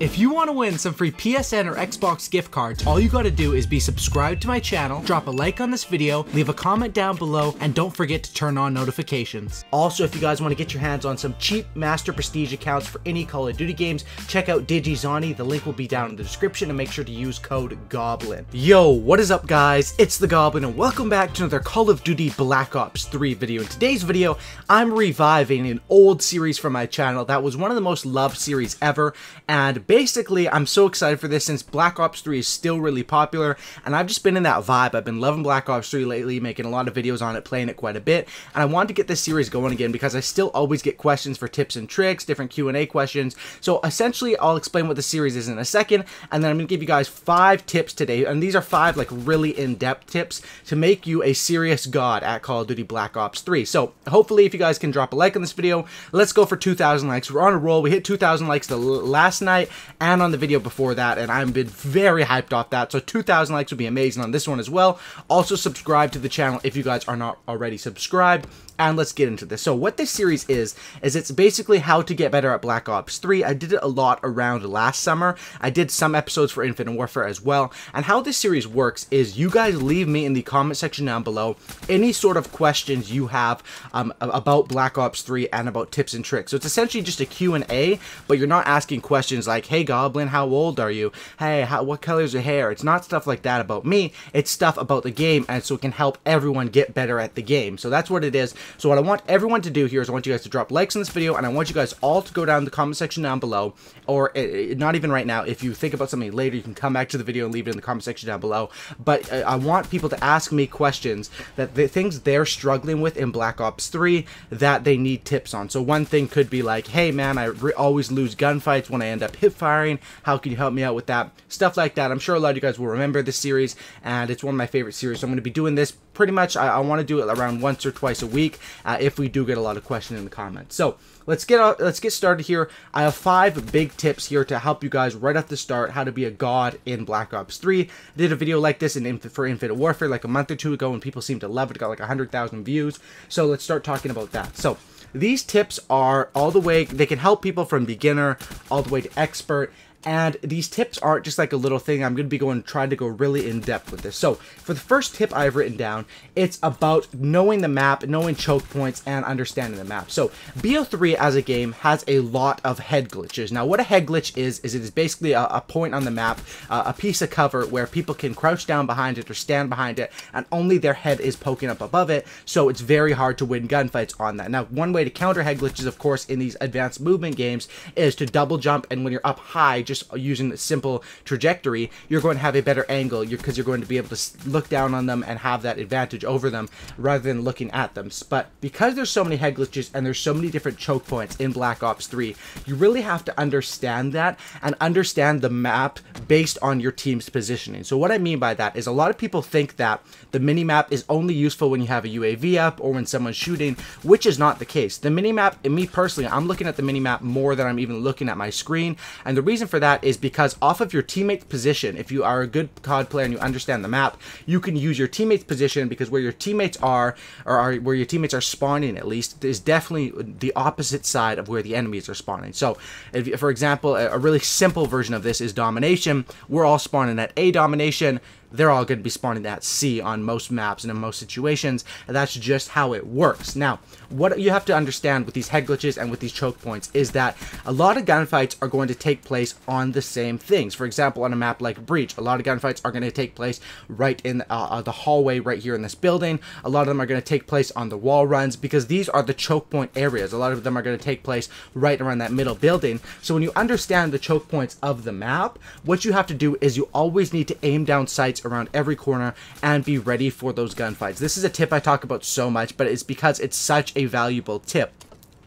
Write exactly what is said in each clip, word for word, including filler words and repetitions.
If you want to win some free P S N or Xbox gift cards, all you gotta do is be subscribed to my channel, drop a like on this video, leave a comment down below, and don't forget to turn on notifications. Also, if you guys want to get your hands on some cheap Master Prestige accounts for any Call of Duty games, check out DigiZani. The link will be down in the description, and make sure to use code GOBLIN. Yo, what is up guys? It's the Goblin, and welcome back to another Call of Duty Black Ops three video. In today's video, I'm reviving an old series from my channel that was one of the most loved series ever, and basically, I'm so excited for this since Black Ops three is still really popular, and I've just been in that vibe. I've been loving Black Ops three lately, making a lot of videos on it, playing it quite a bit, and I wanted to get this series going again because I still always get questions for tips and tricks, different Q and A questions. So essentially, I'll explain what the series is in a second, and then I'm going to give you guys five tips today, and these are five like really in-depth tips to make you a serious god at Call of Duty Black Ops three. So hopefully, if you guys can drop a like on this video, let's go for two thousand likes. We're on a roll. We hit two thousand likes the last night and on the video before that, and I've been very hyped off that, so two thousand likes would be amazing on this one as well. Also, subscribe to the channel if you guys are not already subscribed, and let's get into this. So what this series is, is it's basically how to get better at Black Ops three. I did it a lot around last summer. I did some episodes for Infinite Warfare as well, and how this series works is you guys leave me in the comment section down below any sort of questions you have um, about Black Ops three and about tips and tricks. So it's essentially just a Q and A, but you're not asking questions like, hey Goblin, how old are you? Hey, how, what color is your hair? It's not stuff like that about me. It's stuff about the game, and so it can help everyone get better at the game. So that's what it is. So what I want everyone to do here is I want you guys to drop likes on this video, and I want you guys all to go down the comment section down below, or uh, not even right now. If you think about something later, you can come back to the video and leave it in the comment section down below. But uh, I want people to ask me questions, that the things they're struggling with in Black Ops three that they need tips on. So one thing could be like, hey man, I re always lose gunfights when I end up hip firing, how can you help me out with that? Stuff like that. I'm sure a lot of you guys will remember this series, and it's one of my favorite series, so I'm going to be doing this pretty much. I, I want to do it around once or twice a week uh, if we do get a lot of questions in the comments. So let's get out, let's get started here. I have five big tips here to help you guys right off the start how to be a god in Black Ops three. I did a video like this in for Infinite Warfare like a month or two ago, and people seemed to love it. It got like one hundred thousand views, so let's start talking about that. So these tips are all the way, they can help people from beginner all the way to expert. And these tips aren't just like a little thing. I'm going to be going trying to go really in depth with this. So for the first tip I've written down, it's about knowing the map, knowing choke points, and understanding the map. So B O three as a game has a lot of head glitches. Now what a head glitch is, is it is basically a, a point on the map, uh, a piece of cover where people can crouch down behind it or stand behind it, and only their head is poking up above it. So it's very hard to win gunfights on that. Now one way to counter head glitches, of course, in these advanced movement games is to double jump, and when you're up high, just using a simple trajectory, you're going to have a better angle because you're, you're going to be able to look down on them and have that advantage over them rather than looking at them. But because there's so many head glitches and there's so many different choke points in Black Ops three, you really have to understand that and understand the map based on your team's positioning. So what I mean by that is a lot of people think that the minimap is only useful when you have a U A V up or when someone's shooting, which is not the case. The minimap, and me personally, I'm looking at the minimap more than I'm even looking at my screen, and the reason for that is because off of your teammate's position, if you are a good C O D player and you understand the map, you can use your teammate's position, because where your teammates are, or are, where your teammates are spawning at least, is definitely the opposite side of where the enemies are spawning. So if, for example, a really simple version of this is domination. We're all spawning at A domination. They're all going to be spawning at C on most maps and in most situations. That's just how it works. Now, what you have to understand with these head glitches and with these choke points is that a lot of gunfights are going to take place on the same things. For example, on a map like Breach, a lot of gunfights are going to take place right in uh, the hallway right here in this building. A lot of them are going to take place on the wall runs, because these are the choke point areas. A lot of them are going to take place right around that middle building. So when you understand the choke points of the map, what you have to do is you always need to aim down sights around every corner and be ready for those gunfights. This is a tip I talk about so much, but it's because it's such a valuable tip.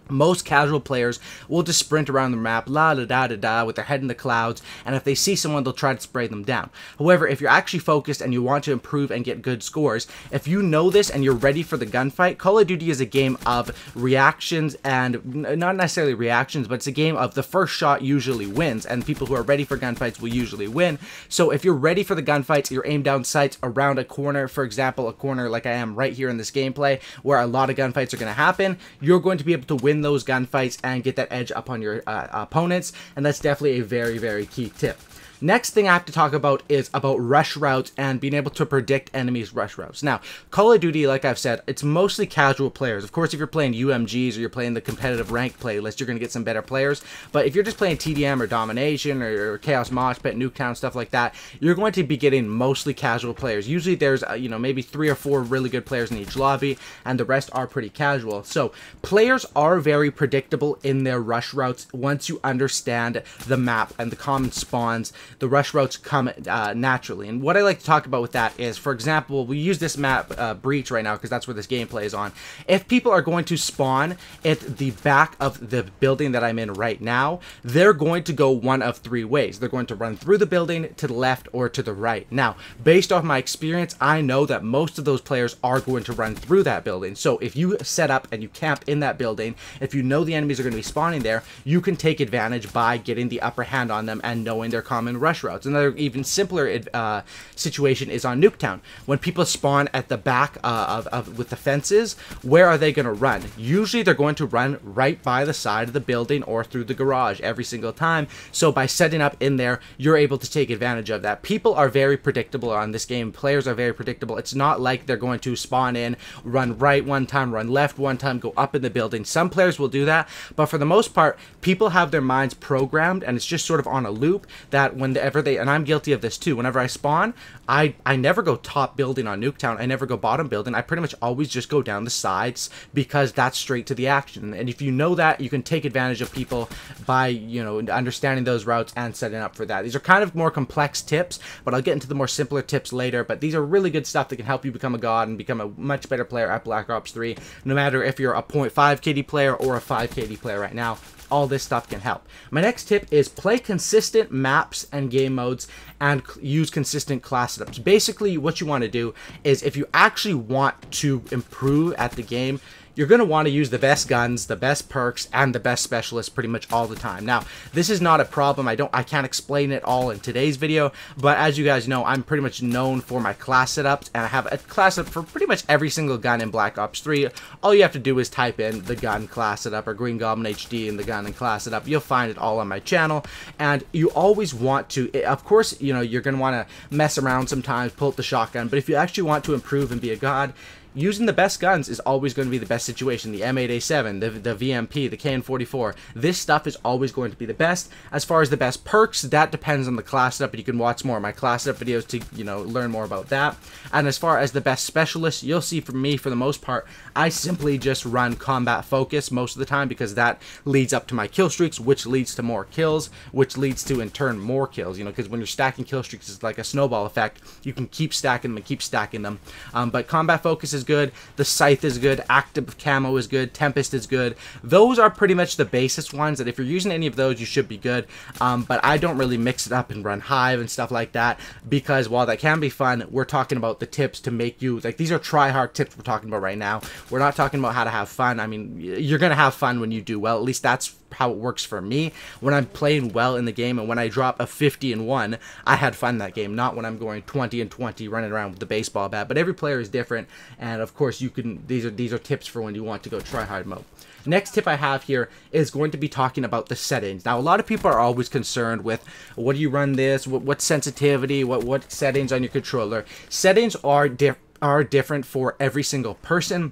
Most casual players will just sprint around the map, la da da da da, with their head in the clouds, and if they see someone, they'll try to spray them down. However, if you're actually focused and you want to improve and get good scores, if you know this and you're ready for the gunfight, Call of Duty is a game of reactions, and not necessarily reactions, but it's a game of the first shot usually wins, and people who are ready for gunfights will usually win. So if you're ready for the gunfights, you're aimed down sights around a corner, for example, a corner like I am right here in this gameplay, where a lot of gunfights are going to happen, you're going to be able to win win those gunfights and get that edge up on your uh, opponents, and that's definitely a very, very key tip. Next thing I have to talk about is about rush routes and being able to predict enemies' rush routes. Now, Call of Duty, like I've said, it's mostly casual players. Of course, if you're playing U M Gs or you're playing the competitive rank playlist, you're going to get some better players. But if you're just playing T D M or Domination or, or Chaos Mosh Pit, Nuketown, stuff like that, you're going to be getting mostly casual players. Usually there's, uh, you know, maybe three or four really good players in each lobby, and the rest are pretty casual. So, players are very predictable in their rush routes once you understand the map and the common spawns. The rush routes come uh, naturally, and what I like to talk about with that is, for example, we use this map uh, Breach right now because that's where this gameplay is on. If people are going to spawn at the back of the building that I'm in right now, they're going to go one of three ways. They're going to run through the building, to the left, or to the right. Now, based off my experience, I know that most of those players are going to run through that building. So if you set up and you camp in that building, if you know the enemies are going to be spawning there, you can take advantage by getting the upper hand on them and knowing their common rush routes. Another even simpler uh, situation is on Nuketown. When people spawn at the back uh, of, of with the fences, where are they going to run? Usually they're going to run right by the side of the building or through the garage every single time. So by setting up in there, you're able to take advantage of that. People are very predictable on this game. Players are very predictable. It's not like they're going to spawn in, run right one time, run left one time, go up in the building. Some players will do that, but for the most part, people have their minds programmed, and it's just sort of on a loop that whenever they, and I'm guilty of this too, whenever I spawn, I, I never go top building on Nuketown, I never go bottom building, I pretty much always just go down the sides because that's straight to the action. And if you know that, you can take advantage of people by, you know, understanding those routes and setting up for that. These are kind of more complex tips, but I'll get into the more simpler tips later, but these are really good stuff that can help you become a god and become a much better player at Black Ops three, no matter if you're a point five K D player or a five K D player right now. All this stuff can help. My next tip is play consistent maps and game modes and use consistent class setups. Basically, what you want to do is, if you actually want to improve at the game, you're going to want to use the best guns, the best perks, and the best specialists pretty much all the time. Now, this is not a problem. I don't, I can't explain it all in today's video, but as you guys know, I'm pretty much known for my class setups, and I have a class setup for pretty much every single gun in Black Ops three. All you have to do is type in the gun class setup or Green Goblin H D in the gun and class setup. You'll find it all on my channel, and you always want to, of course, you know, you're going to want to mess around sometimes, pull up the shotgun, but if you actually want to improve and be a god, using the best guns is always going to be the best situation. The M eight A seven, the, the V M P, the K N forty-four, this stuff is always going to be the best. As far as the best perks, that depends on the class setup, but you can watch more of my class setup videos to, you know, learn more about that. And as far as the best specialists, you'll see from me, for the most part, I simply just run combat focus most of the time because that leads up to my kill streaks, which leads to more kills, which leads to, in turn, more kills, you know, because when you're stacking kill streaks, it's like a snowball effect. You can keep stacking them and keep stacking them. Um, but combat focus is Is good, the Scythe is good, Active Camo is good, Tempest is good. Those are pretty much the basis ones that if you're using any of those, you should be good. Um, but I don't really mix it up and run Hive and stuff like that because while that can be fun, we're talking about the tips to make you, like, these are try hard tips we're talking about right now. We're not talking about how to have fun. I mean, you're gonna have fun when you do well. At least that's how it works for me. When I'm playing well in the game and when I drop a fifty and one, I had fun that game, not when I'm going twenty and twenty running around with the baseball bat. But every player is different, and of course you can, these are these are tips for when you want to go try hard mode. Next tip I have here is going to be talking about the settings. Now, a lot of people are always concerned with, what do you run this, what, what sensitivity, what what settings on your controller. Settings are diff are different for every single person.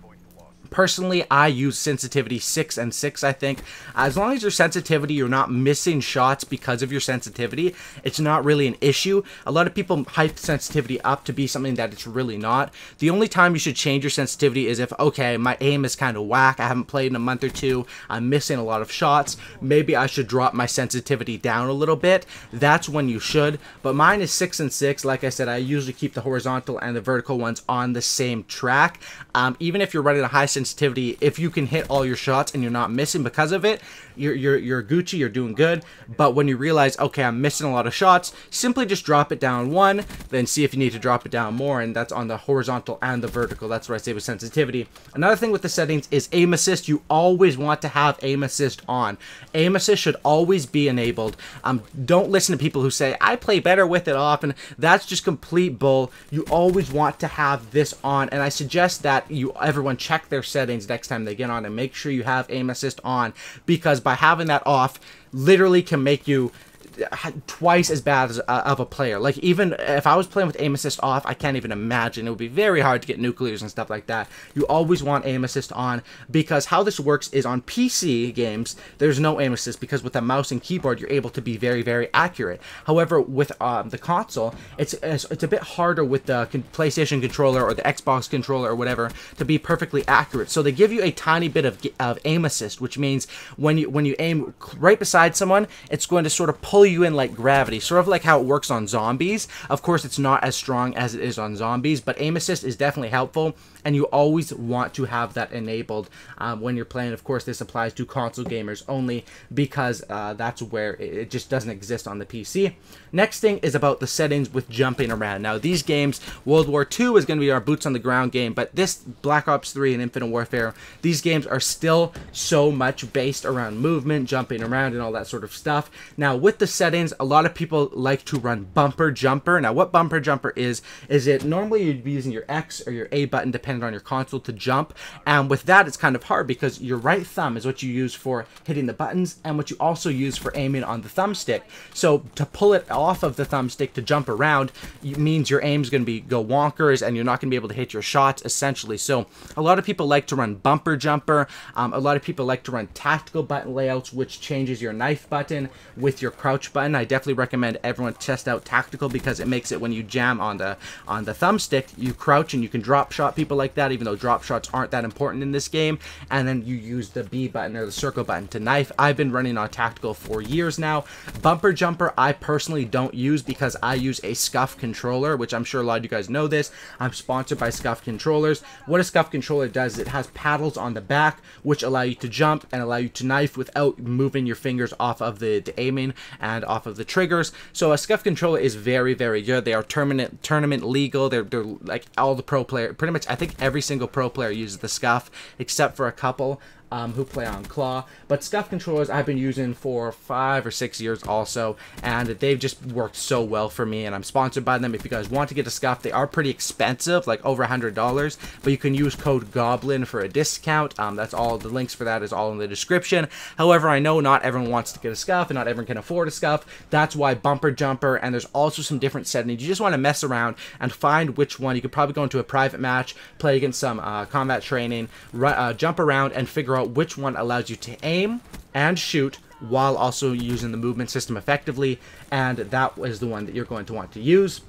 Personally, I use sensitivity six and six, I think. As long as your sensitivity, you're not missing shots because of your sensitivity, it's not really an issue. A lot of people hype sensitivity up to be something that it's really not. The only time you should change your sensitivity is if, okay, my aim is kind of whack, I haven't played in a month or two, I'm missing a lot of shots, maybe I should drop my sensitivity down a little bit. That's when you should. But mine is six and six. Like I said, I usually keep the horizontal and the vertical ones on the same track. Um, even if you're running a high sensitivity, if you can hit all your shots and you're not missing because of it, you're, you're, you're Gucci, you're doing good. But when you realize, okay, I'm missing a lot of shots, simply just drop it down one, then see if you need to drop it down more, and that's on the horizontal and the vertical. That's what I say with sensitivity. Another thing with the settings is aim assist. You always want to have aim assist on. Aim assist should always be enabled. Um, don't listen to people who say, I play better with it off, and that's just complete bull. You always want to have this on, and I suggest that you everyone check their settings next time they get on and make sure you have aim assist on, because by having that off literally can make you twice as bad as, uh, of a player. Like, even if I was playing with aim assist off, I can't even imagine. It would be very hard to get nuclears and stuff like that. You always want aim assist on, because how this works is on P C games, there's no aim assist, because with a mouse and keyboard, you're able to be very, very accurate. However, with um, the console, it's, it's it's a bit harder with the PlayStation controller or the Xbox controller or whatever to be perfectly accurate. So they give you a tiny bit of, of aim assist, which means when you, when you aim right beside someone, it's going to sort of pull you in like gravity, sort of like how it works on zombies. Of course, it's not as strong as it is on zombies, but aim assist is definitely helpful, and you always want to have that enabled um, when you're playing. Of course, this applies to console gamers only, because uh, that's where it, it just doesn't exist on the P C. Next thing is about the settings with jumping around. Now, these games, World War Two is going to be our boots on the ground game, but this Black Ops three and Infinite Warfare, these games are still so much based around movement, jumping around, and all that sort of stuff. Now, with the settings, a lot of people like to run bumper jumper. Now, what bumper jumper is, is it normally you'd be using your X or your A button depending on your console to jump, and with that it's kind of hard because your right thumb is what you use for hitting the buttons and what you also use for aiming on the thumbstick. So to pull it off of the thumbstick to jump around means your aim's going to be go wonkers and you're not going to be able to hit your shots, essentially. So a lot of people like to run bumper jumper. Um, a lot of people like to run tactical button layouts, which changes your knife button with your crouch button. I definitely recommend everyone test out tactical, because it makes it when you jam on the on the thumbstick, you crouch and you can drop shot people like that, even though drop shots aren't that important in this game. And then you use the B button or the circle button to knife. I've been running on tactical for years now. Bumper jumper I personally don't use, because I use a Scuf controller, which I'm sure a lot of you guys know this. I'm sponsored by Scuf controllers. What a Scuf controller does is it has paddles on the back which allow you to jump and allow you to knife without moving your fingers off of the, the aiming and off of the triggers. So a Scuf controller is very, very good. They are tournament tournament legal. They're, they're like all the pro player, pretty much I think every single pro player uses the Scuf, except for a couple Um, who play on claw. But Scuf controllers I've been using for five or six years also, and they've just worked so well for me, and I'm sponsored by them. If you guys want to get a Scuf, they are pretty expensive, like over a hundred dollars, but you can use code GOBLIN for a discount. Um, that's all, the links for that is all in the description. However, I know not everyone wants to get a Scuf and not everyone can afford a Scuf. That's why bumper jumper, and there's also some different settings. You just want to mess around and find which one. You could probably go into a private match, play against some uh, combat training, run, uh, jump around and figure out which one allows you to aim and shoot while also using the movement system effectively, and that is the one that you're going to want to use.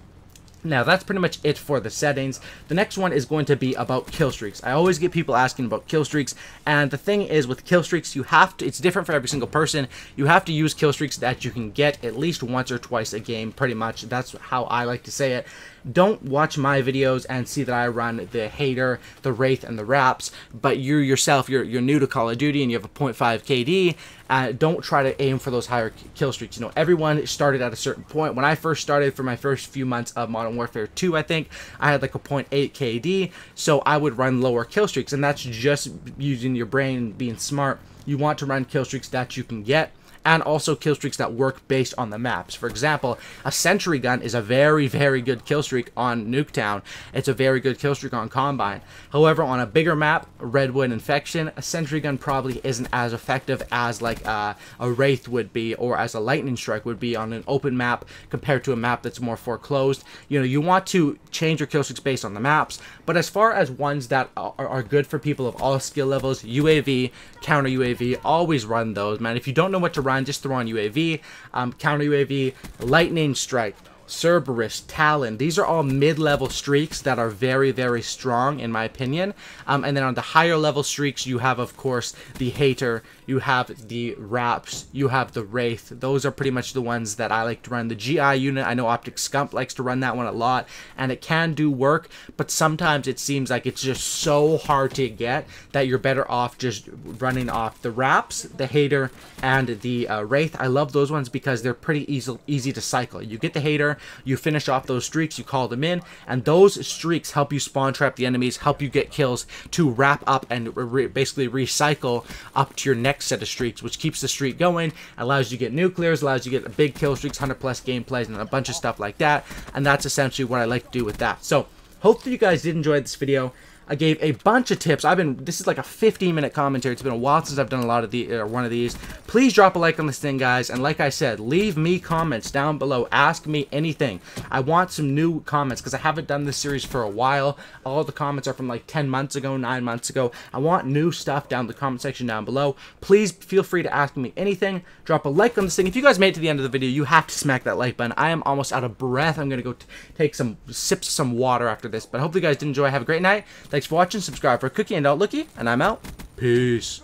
Now, that's pretty much it for the settings. The next one is going to be about killstreaks. I always get people asking about killstreaks, and the thing is with killstreaks, you have to, it's different for every single person. You have to use killstreaks that you can get at least once or twice a game, pretty much. That's how I like to say it. Don't watch my videos and see that I run the Hater, the Wraith, and the Raps, but you yourself, you're, you're new to Call of Duty and you have a point five K D, uh, don't try to aim for those higher kill streaks. You know, everyone started at a certain point. When I first started, for my first few months of Modern Warfare two, I think, I had like a point eight K D, so I would run lower kill streaks, and that's just using your brain and being smart. You want to run kill streaks that you can get, and also killstreaks that work based on the maps. For example, a sentry gun is a very, very good killstreak on Nuketown. It's a very good killstreak on Combine. However, on a bigger map, Redwood, Infection, a sentry gun probably isn't as effective as like a, a Wraith would be, or as a lightning strike would be on an open map compared to a map that's more foreclosed. You know, you want to change your killstreaks based on the maps, but as far as ones that are, are good for people of all skill levels, U A V, counter U A V, always run those, man. If you don't know what to run, just throw on U A V, um, counter U A V, lightning strike, Cerberus, Talon. These are all mid-level streaks that are very, very strong in my opinion. Um, and then on the higher level streaks, you have, of course, the Hater, you have the Wraps, you have the Wraith. Those are pretty much the ones that I like to run. The G I unit, I know Optic Scump likes to run that one a lot, and it can do work, but sometimes it seems like it's just so hard to get that you're better off just running off the Wraps, the Hater, and the uh, Wraith. I love those ones because they're pretty easy, easy to cycle. You get the Hater, you finish off those streaks, you call them in, and those streaks help you spawn trap the enemies, help you get kills to wrap up and re basically recycle up to your next set of streaks, which keeps the streak going, allows you to get nuclears, allows you to get big kill streaks, one hundred plus gameplays, and a bunch of stuff like that. And that's essentially what I like to do with that. So hopefully you guys did enjoy this video. I gave a bunch of tips. I've been, this is like a fifteen minute commentary. It's been a while since I've done a lot of the, or one of these. Please drop a like on this thing, guys. And like I said, leave me comments down below. Ask me anything. I want some new comments because I haven't done this series for a while. All the comments are from like ten months ago, nine months ago. I want new stuff down in the comment section down below. Please feel free to ask me anything. Drop a like on this thing. If you guys made it to the end of the video, you have to smack that like button. I am almost out of breath. I'm going to go take some sips of some water after this. But hopefully you guys did enjoy. Have a great night. Thanks for watching. Subscribe for Cookie and Outlookie, and I'm out. Peace.